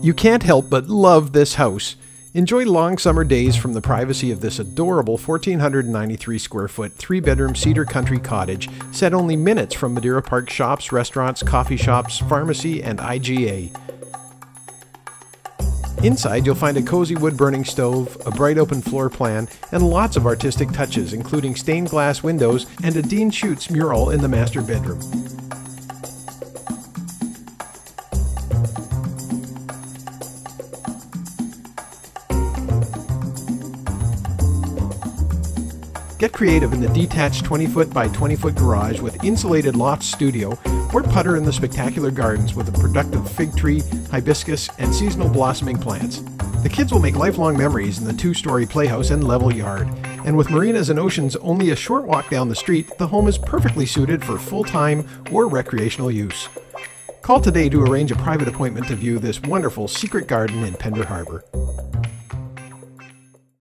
You can't help but love this house. Enjoy long summer days from the privacy of this adorable 1,493 square foot, 3-bedroom cedar country cottage set only minutes from Madeira Park shops, restaurants, coffee shops, pharmacy, and IGA. Inside, you'll find a cozy wood-burning stove, a bright open floor plan, and lots of artistic touches, including stained glass windows and a Dean Schutz mural in the master bedroom. Get creative in the detached 20-foot by 20-foot garage with insulated loft studio, or putter in the spectacular gardens with a productive fig tree, hibiscus, and seasonal blossoming plants. The kids will make lifelong memories in the 2-story playhouse and level yard. And with marinas and oceans only a short walk down the street, the home is perfectly suited for full-time or recreational use. Call today to arrange a private appointment to view this wonderful secret garden in Pender Harbor.